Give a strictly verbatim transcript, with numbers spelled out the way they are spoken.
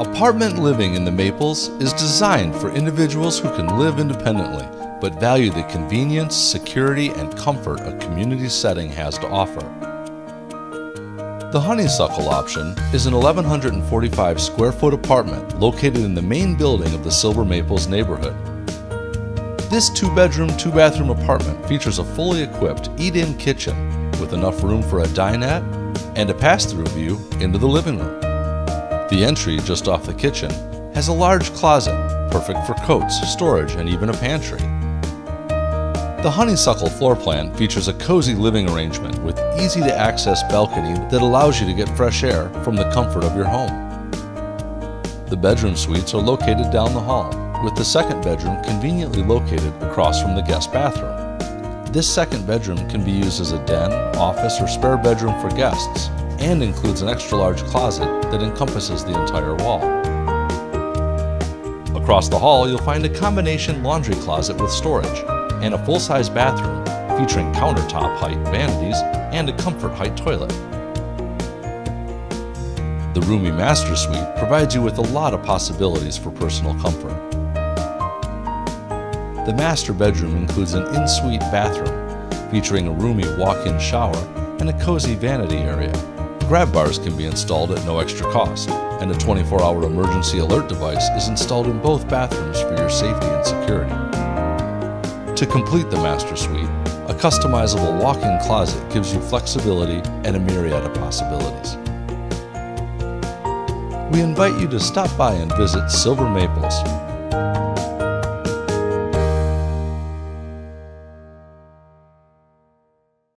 Apartment living in the Maples is designed for individuals who can live independently, but value the convenience, security, and comfort a community setting has to offer. The Honeysuckle option is an eleven forty-five square foot apartment located in the main building of the Silver Maples neighborhood. This two-bedroom, two-bathroom apartment features a fully equipped eat-in kitchen with enough room for a dinette and a pass-through view into the living room. The entry just off the kitchen has a large closet, perfect for coats, storage, and even a pantry. The Honeysuckle floor plan features a cozy living arrangement with easy-to-access balcony that allows you to get fresh air from the comfort of your home. The bedroom suites are located down the hall, with the second bedroom conveniently located across from the guest bathroom. This second bedroom can be used as a den, office, or spare bedroom for guests, and includes an extra-large closet that encompasses the entire wall. Across the hall, you'll find a combination laundry closet with storage, and a full-size bathroom featuring countertop-height vanities and a comfort-height toilet. The roomy master suite provides you with a lot of possibilities for personal comfort. The master bedroom includes an in-suite bathroom featuring a roomy walk-in shower and a cozy vanity area. Grab bars can be installed at no extra cost, and a twenty-four hour emergency alert device is installed in both bathrooms for your safety and security. To complete the master suite, a customizable walk-in closet gives you flexibility and a myriad of possibilities. We invite you to stop by and visit Silver Maples.